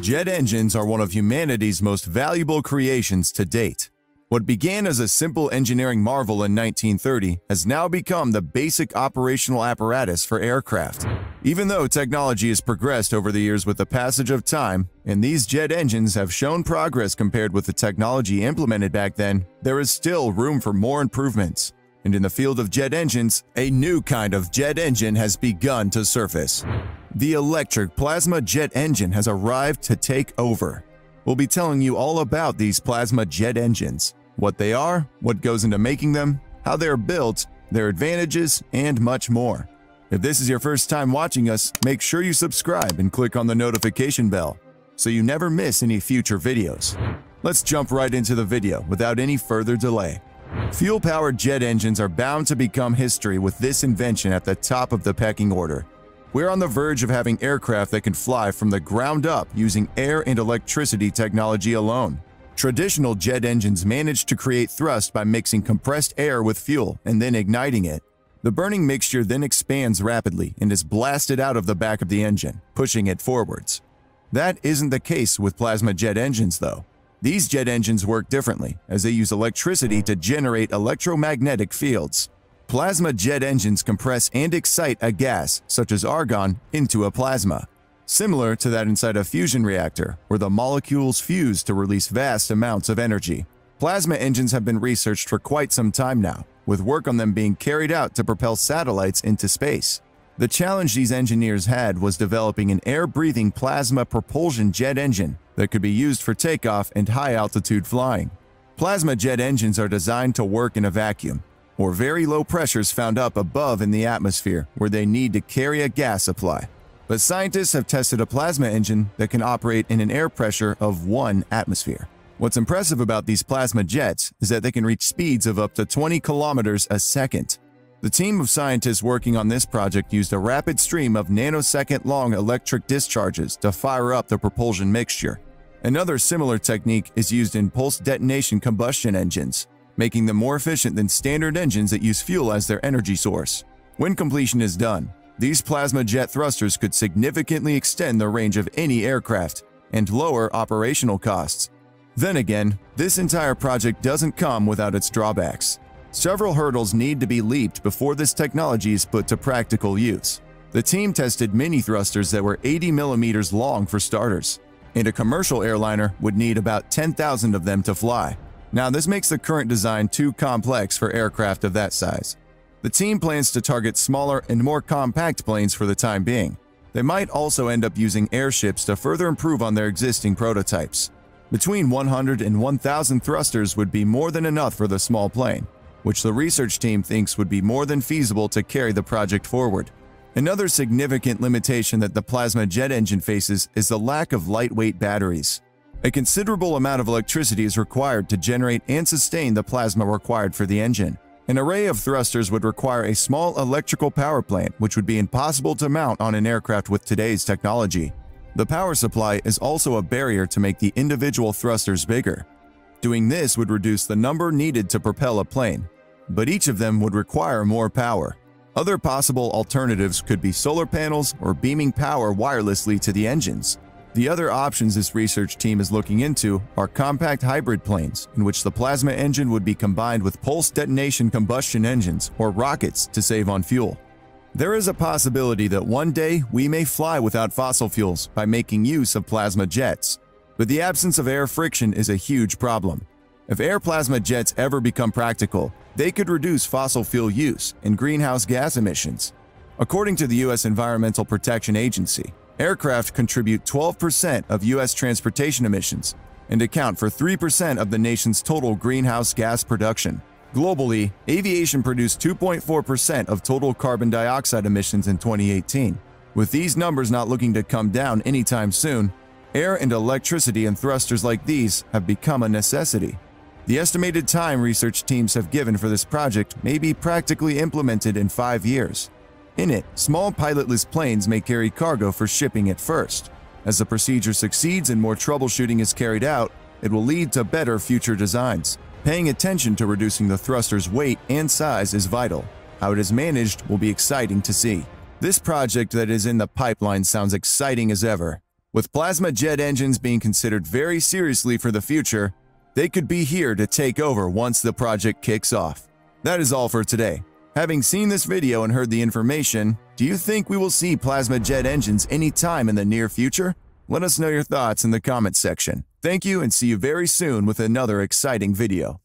Jet engines are one of humanity's most valuable creations to date. What began as a simple engineering marvel in 1930 has now become the basic operational apparatus for aircraft. Even though technology has progressed over the years with the passage of time, and these jet engines have shown progress compared with the technology implemented back then, there is still room for more improvements. And in the field of jet engines, a new kind of jet engine has begun to surface. The electric plasma jet engine has arrived to take over. We'll be telling you all about these plasma jet engines. What they are, what goes into making them, how they're built, their advantages, and much more. If this is your first time watching us, make sure you subscribe and click on the notification bell so you never miss any future videos. Let's jump right into the video without any further delay. Fuel-powered jet engines are bound to become history with this invention at the top of the pecking order. We're on the verge of having aircraft that can fly from the ground up using air and electricity technology alone. Traditional jet engines managed to create thrust by mixing compressed air with fuel and then igniting it. The burning mixture then expands rapidly and is blasted out of the back of the engine, pushing it forwards. That isn't the case with plasma jet engines, though. These jet engines work differently, as they use electricity to generate electromagnetic fields. Plasma jet engines compress and excite a gas, such as argon, into a plasma, similar to that inside a fusion reactor, where the molecules fuse to release vast amounts of energy. Plasma engines have been researched for quite some time now, with work on them being carried out to propel satellites into space. The challenge these engineers had was developing an air-breathing plasma propulsion jet engine that could be used for takeoff and high-altitude flying. Plasma jet engines are designed to work in a vacuum, or very low pressures found up above in the atmosphere where they need to carry a gas supply. But scientists have tested a plasma engine that can operate in an air pressure of 1 atmosphere. What's impressive about these plasma jets is that they can reach speeds of up to 20 kilometers a second. The team of scientists working on this project used a rapid stream of nanosecond-long electric discharges to fire up the propulsion mixture. Another similar technique is used in pulse detonation combustion engines, making them more efficient than standard engines that use fuel as their energy source. When completion is done, these plasma jet thrusters could significantly extend the range of any aircraft and lower operational costs. Then again, this entire project doesn't come without its drawbacks. Several hurdles need to be leaped before this technology is put to practical use. The team tested mini thrusters that were 80 millimeters long for starters, and a commercial airliner would need about 10,000 of them to fly. Now, this makes the current design too complex for aircraft of that size. The team plans to target smaller and more compact planes for the time being. They might also end up using airships to further improve on their existing prototypes. Between 100 and 1,000 thrusters would be more than enough for the small plane, which the research team thinks would be more than feasible to carry the project forward. Another significant limitation that the plasma jet engine faces is the lack of lightweight batteries. A considerable amount of electricity is required to generate and sustain the plasma required for the engine. An array of thrusters would require a small electrical power plant, which would be impossible to mount on an aircraft with today's technology. The power supply is also a barrier to make the individual thrusters bigger. Doing this would reduce the number needed to propel a plane, but each of them would require more power. Other possible alternatives could be solar panels or beaming power wirelessly to the engines. The other options this research team is looking into are compact hybrid planes, in which the plasma engine would be combined with pulse detonation combustion engines or rockets to save on fuel. There is a possibility that one day we may fly without fossil fuels by making use of plasma jets, but the absence of air friction is a huge problem. If air plasma jets ever become practical, they could reduce fossil fuel use and greenhouse gas emissions. According to the U.S. Environmental Protection Agency, aircraft contribute 12% of U.S. transportation emissions and account for 3% of the nation's total greenhouse gas production. Globally, aviation produced 2.4% of total carbon dioxide emissions in 2018. With these numbers not looking to come down anytime soon, air and electricity and thrusters like these have become a necessity. The estimated time research teams have given for this project may be practically implemented in 5 years. In it, small pilotless planes may carry cargo for shipping at first. As the procedure succeeds and more troubleshooting is carried out, it will lead to better future designs. Paying attention to reducing the thruster's weight and size is vital. How it is managed will be exciting to see. This project that is in the pipeline sounds exciting as ever. With plasma jet engines being considered very seriously for the future, they could be here to take over once the project kicks off. That is all for today. Having seen this video and heard the information, do you think we will see plasma jet engines anytime in the near future? Let us know your thoughts in the comments section. Thank you and see you very soon with another exciting video.